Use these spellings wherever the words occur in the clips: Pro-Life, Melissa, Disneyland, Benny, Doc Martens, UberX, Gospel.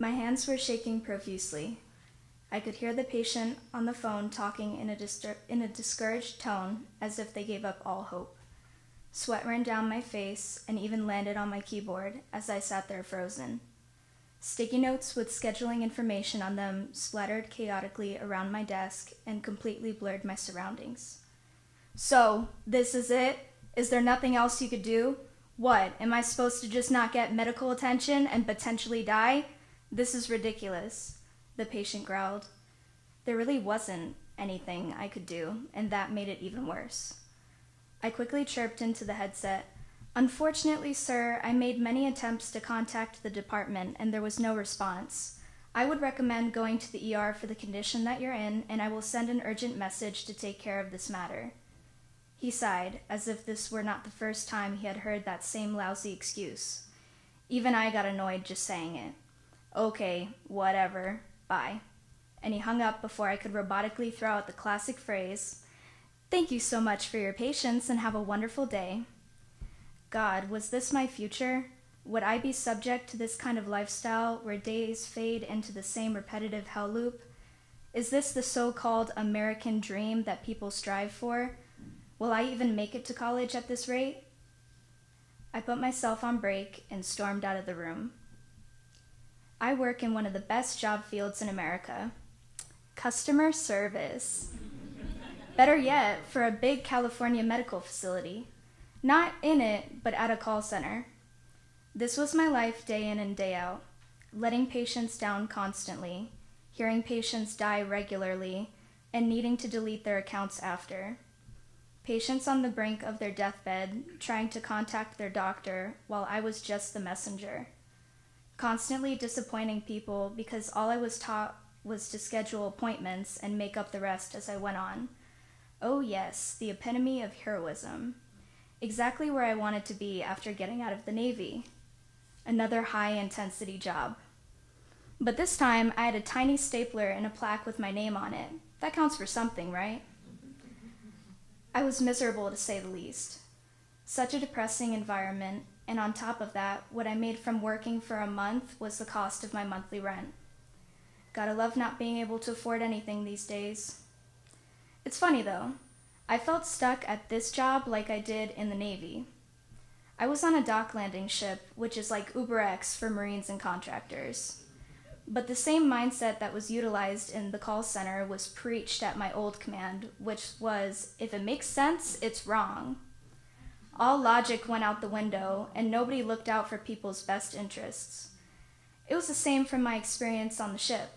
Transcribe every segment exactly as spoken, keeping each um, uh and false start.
My hands were shaking profusely. I could hear the patient on the phone talking in a, distur- in a discouraged tone, as if they gave up all hope. Sweat ran down my face and even landed on my keyboard as I sat there frozen. Sticky notes with scheduling information on them splattered chaotically around my desk and completely blurred my surroundings. So, this is it? Is there nothing else you could do? What, am I supposed to just not get medical attention and potentially die? This is ridiculous, the patient growled. There really wasn't anything I could do, and that made it even worse. I quickly chirped into the headset. Unfortunately, sir, I made many attempts to contact the department, and there was no response. I would recommend going to the E R for the condition that you're in, and I will send an urgent message to take care of this matter. He sighed, as if this were not the first time he had heard that same lousy excuse. Even I got annoyed just saying it. Okay, whatever, bye. And he hung up before I could robotically throw out the classic phrase, "Thank you so much for your patience and have a wonderful day." God, was this my future? Would I be subject to this kind of lifestyle where days fade into the same repetitive hell loop? Is this the so-called American dream that people strive for? Will I even make it to college at this rate? I put myself on break and stormed out of the room. I work in one of the best job fields in America, customer service. Better yet, for a big California medical facility. Not in it, but at a call center. This was my life day in and day out, letting patients down constantly, hearing patients die regularly, and needing to delete their accounts after. Patients on the brink of their deathbed, trying to contact their doctor while I was just the messenger. Constantly disappointing people because all I was taught was to schedule appointments and make up the rest as I went on. Oh yes, the epitome of heroism. Exactly where I wanted to be after getting out of the Navy. Another high-intensity job. But this time, I had a tiny stapler and a plaque with my name on it. That counts for something, right? I was miserable, to say the least. Such a depressing environment, and on top of that, what I made from working for a month was the cost of my monthly rent. Gotta love not being able to afford anything these days. It's funny though, I felt stuck at this job like I did in the Navy. I was on a dock landing ship, which is like UberX for Marines and contractors. But the same mindset that was utilized in the call center was preached at my old command, which was, if it makes sense, it's wrong. All logic went out the window, and nobody looked out for people's best interests. It was the same from my experience on the ship.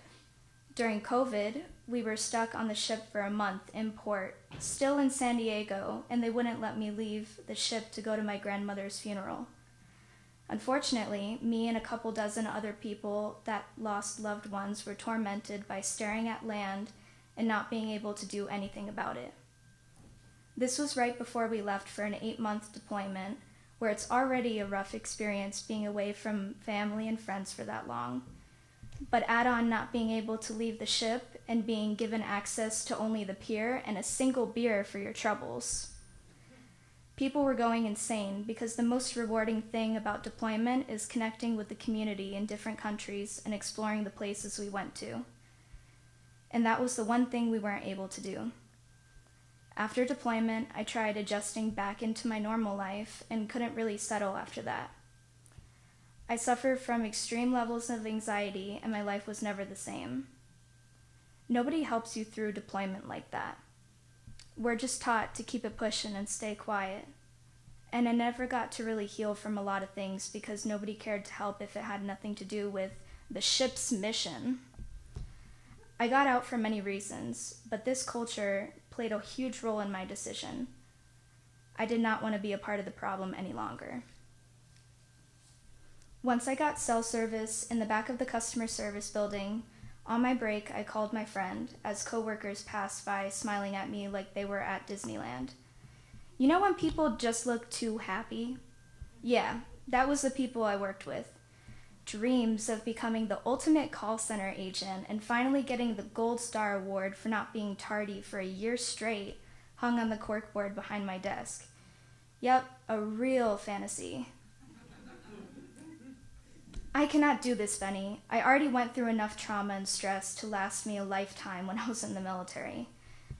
During COVID, we were stuck on the ship for a month in port, still in San Diego, and they wouldn't let me leave the ship to go to my grandmother's funeral. Unfortunately, me and a couple dozen other people that lost loved ones were tormented by staring at land and not being able to do anything about it. This was right before we left for an eight-month deployment, where it's already a rough experience being away from family and friends for that long. But add on not being able to leave the ship and being given access to only the pier and a single beer for your troubles. People were going insane because the most rewarding thing about deployment is connecting with the community in different countries and exploring the places we went to. And that was the one thing we weren't able to do. After deployment, I tried adjusting back into my normal life and couldn't really settle after that. I suffered from extreme levels of anxiety, and my life was never the same. Nobody helps you through deployment like that. We're just taught to keep it pushing and stay quiet. And I never got to really heal from a lot of things because nobody cared to help if it had nothing to do with the ship's mission. I got out for many reasons, but this culture played a huge role in my decision. I did not want to be a part of the problem any longer. Once I got cell service in the back of the customer service building, on my break I called my friend as coworkers passed by smiling at me like they were at Disneyland. You know when people just look too happy? Yeah, that was the people I worked with. Dreams of becoming the ultimate call center agent and finally getting the Gold Star Award for not being tardy for a year straight hung on the corkboard behind my desk. Yep, a real fantasy. I cannot do this, Benny. I already went through enough trauma and stress to last me a lifetime when I was in the military.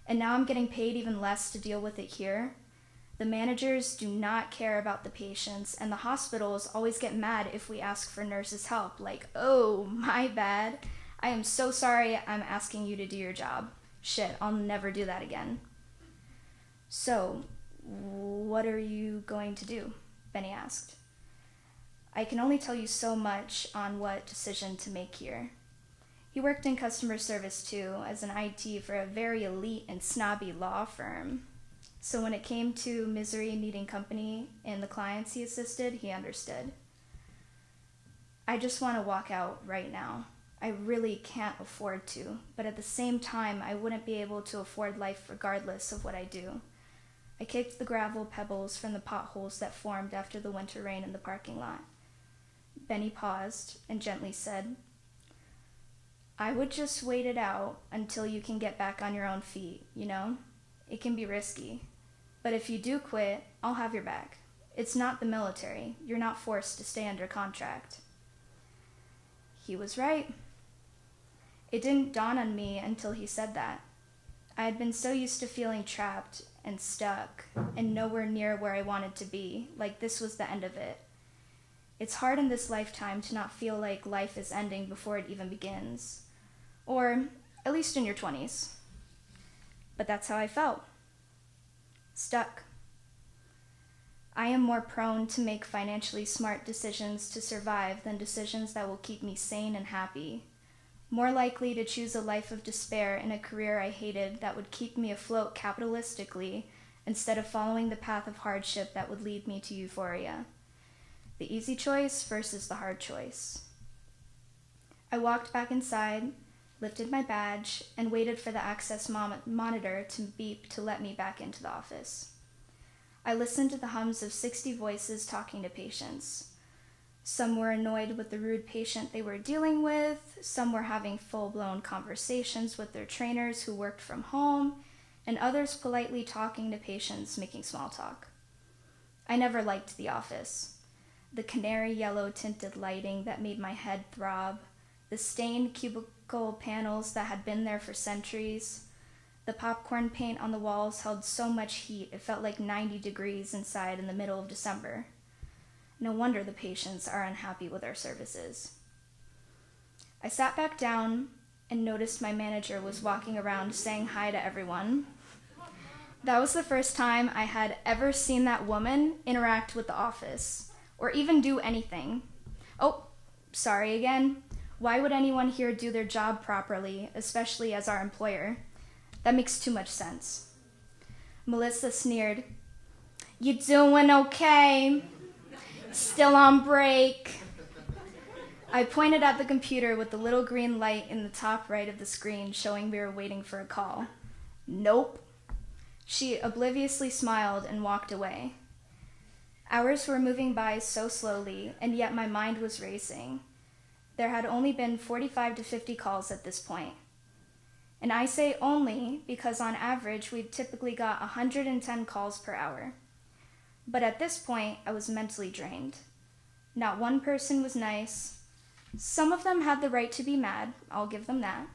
And now I'm getting paid even less to deal with it here. The managers do not care about the patients, and the hospitals always get mad if we ask for nurses' help. Like, oh, my bad. I am so sorry I'm asking you to do your job. Shit, I'll never do that again. So, what are you going to do? Benny asked. I can only tell you so much on what decision to make here. He worked in customer service too, as an I T for a very elite and snobby law firm. So when it came to misery needing company and the clients he assisted, he understood. I just want to walk out right now. I really can't afford to, but at the same time, I wouldn't be able to afford life regardless of what I do. I kicked the gravel pebbles from the potholes that formed after the winter rain in the parking lot. Benny paused and gently said, I would just wait it out until you can get back on your own feet, you know? It can be risky. But if you do quit, I'll have your back. It's not the military. You're not forced to stay under contract. He was right. It didn't dawn on me until he said that. I had been so used to feeling trapped and stuck and nowhere near where I wanted to be, like this was the end of it. It's hard in this lifetime to not feel like life is ending before it even begins, or at least in your twenties. But that's how I felt. Stuck. I am more prone to make financially smart decisions to survive than decisions that will keep me sane and happy. More likely to choose a life of despair in a career I hated that would keep me afloat capitalistically instead of following the path of hardship that would lead me to euphoria. The easy choice versus the hard choice. I walked back inside, lifted my badge, and waited for the access mon- monitor to beep to let me back into the office. I listened to the hums of sixty voices talking to patients. Some were annoyed with the rude patient they were dealing with, some were having full-blown conversations with their trainers who worked from home, and others politely talking to patients, making small talk. I never liked the office. The canary yellow tinted lighting that made my head throb, the stained cubicle panels that had been there for centuries. The popcorn paint on the walls held so much heat it felt like ninety degrees inside in the middle of December. No wonder the patients are unhappy with our services. I sat back down and noticed my manager was walking around saying hi to everyone. That was the first time I had ever seen that woman interact with the office, or even do anything. Oh, sorry again. Why would anyone here do their job properly, especially as our employer? That makes too much sense. Melissa sneered, "You doing okay? Still on break." I pointed at the computer with the little green light in the top right of the screen showing we were waiting for a call. Nope. She obliviously smiled and walked away. Hours were moving by so slowly, and yet my mind was racing. There had only been forty-five to fifty calls at this point. And I say only because on average we've typically got one hundred ten calls per hour. But at this point, I was mentally drained. Not one person was nice. Some of them had the right to be mad, I'll give them that.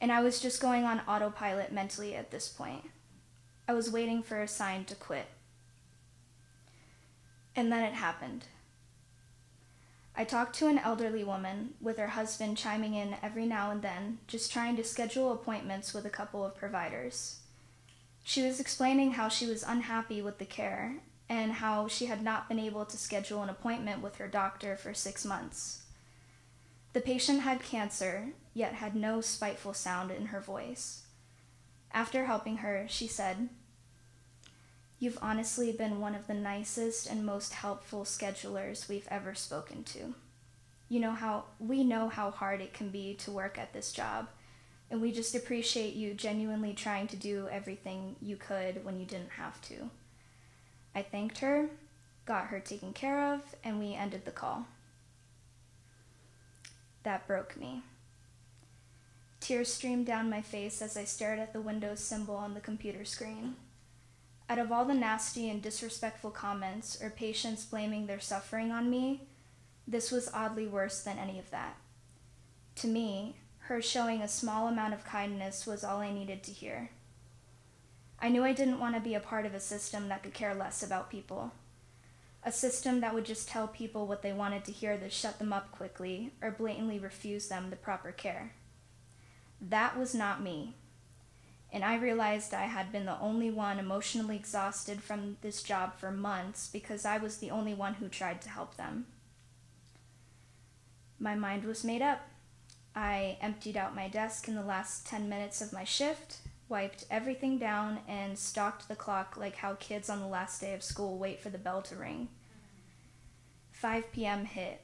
And I was just going on autopilot mentally at this point. I was waiting for a sign to quit. And then it happened. I talked to an elderly woman, with her husband chiming in every now and then, just trying to schedule appointments with a couple of providers. She was explaining how she was unhappy with the care, and how she had not been able to schedule an appointment with her doctor for six months. The patient had cancer, yet had no spiteful sound in her voice. After helping her, she said, "You've honestly been one of the nicest and most helpful schedulers we've ever spoken to. You know how, we know how hard it can be to work at this job, and we just appreciate you genuinely trying to do everything you could when you didn't have to." I thanked her, got her taken care of, and we ended the call. That broke me. Tears streamed down my face as I stared at the window symbol on the computer screen. Out of all the nasty and disrespectful comments or patients blaming their suffering on me, This was oddly worse than any of that. To me, her showing a small amount of kindness was all I needed to hear. I knew I didn't want to be a part of a system that could care less about people. A system that would just tell people what they wanted to hear to shut them up quickly or blatantly refuse them the proper care. That was not me, and I realized I had been the only one emotionally exhausted from this job for months because I was the only one who tried to help them. My mind was made up. I emptied out my desk in the last ten minutes of my shift, wiped everything down, and stalked the clock like how kids on the last day of school wait for the bell to ring. five p m hit.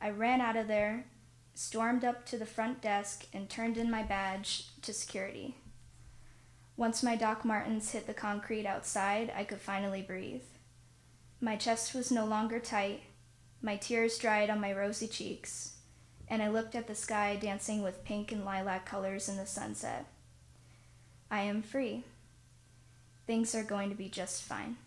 I ran out of there, stormed up to the front desk, and turned in my badge to security. Once my Doc Martens hit the concrete outside, I could finally breathe. My chest was no longer tight, my tears dried on my rosy cheeks, and I looked at the sky dancing with pink and lilac colors in the sunset. I am free. Things are going to be just fine.